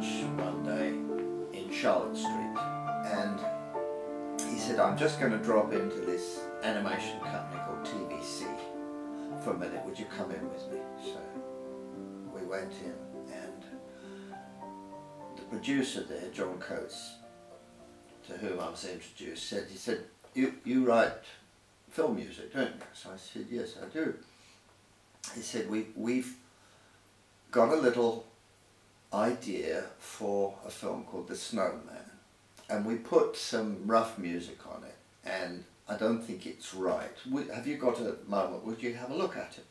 lunch one day in Charlotte Street, and he said, I'm just going to drop into this animation company called TBC for a minute, would you come in with me? So we went in, and the producer there, John Coates, to whom I was introduced, said, he said, you write film music, don't you? So I said, yes, I do. He said, we've got a little idea for a film called The Snowman, and we put some rough music on it, and I don't think it's right. Have you got a moment, would you have a look at it?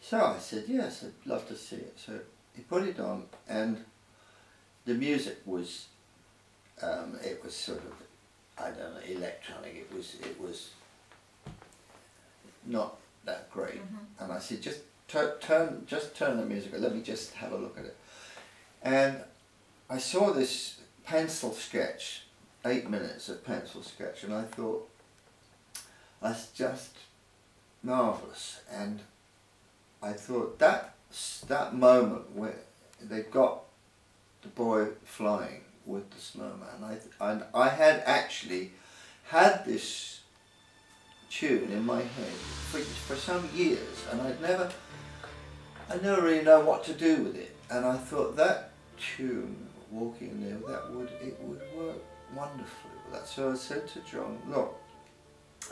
So I said, yes, I'd love to see it. So he put it on, and the music was, it was sort of, I don't know, electronic, it was not that great. Mm-hmm. And I said, just turn the music, let me just have a look at it. And I saw this pencil sketch, 8 minutes of pencil sketch, and I thought, that's just marvellous. And I thought that moment where they got the boy flying with the snowman, I had actually had this tune in my head for some years, and I never really know what to do with it. And I thought that tune, Walking In The Air, it would work wonderfully with that. So I said to John, look,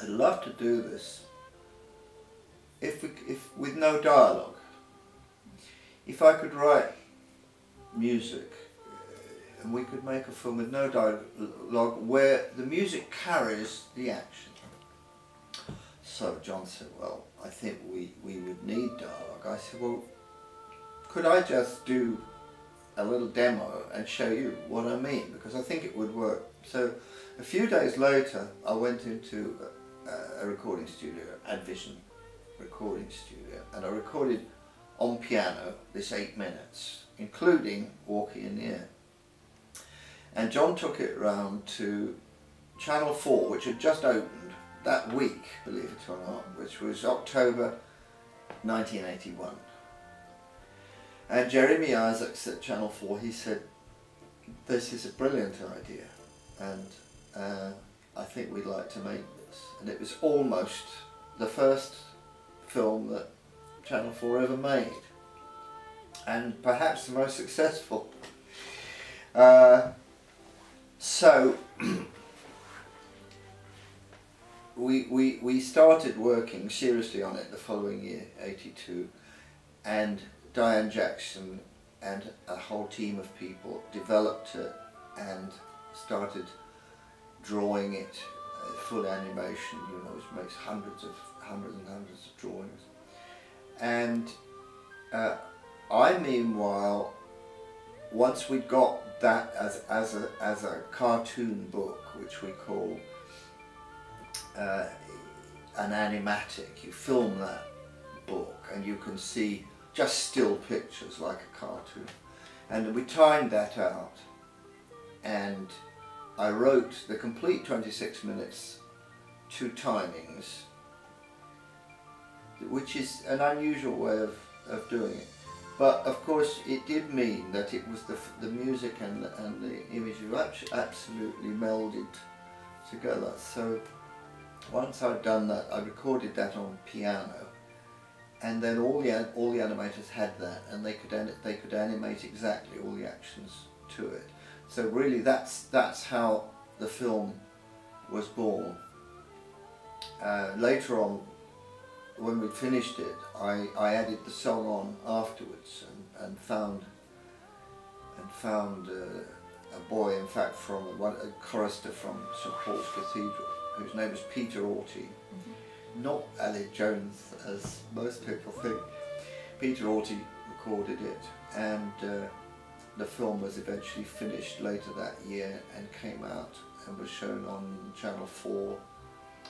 I'd love to do this if with no dialogue. If I could write music and we could make a film with no dialogue where the music carries the action. So John said, well, I think we would need dialogue. I said, well, could I just do a little demo and show you what I mean? Because I think it would work. So a few days later, I went into a recording studio, Advision recording studio, and I recorded on piano this 8 minutes, including Walking In The Air. And John took it round to Channel 4, which had just opened that week, believe it or not, which was October 1981. And Jeremy Isaacs at Channel 4, he said, this is a brilliant idea, and I think we'd like to make this. And it was almost the first film that Channel 4 ever made, and perhaps the most successful. So we started working seriously on it the following year, 82, and Diane Jackson and a whole team of people developed it and started drawing it, full animation, you know, which makes hundreds and hundreds of drawings. And I meanwhile, once we got that as a cartoon book, which we call an animatic. You film that book and you can see just still pictures like a cartoon. And we timed that out, and I wrote the complete 26 minutes to timings, which is an unusual way of doing it. But of course it did mean that it was the music and the imagery absolutely melded together. So once I'd done that, I recorded that on piano, and then all the animators had that, and they could animate exactly all the actions to it. So really that's how the film was born. Later on, when we finished it, I added the song on afterwards, and found a boy, in fact, from a chorister from St Paul's Cathedral, whose name was Peter Orty. Mm-hmm. Not Alec Jones, as most people think. Peter Orty recorded it, and the film was eventually finished later that year and came out and was shown on Channel 4.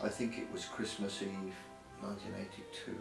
I think it was Christmas Eve 1982.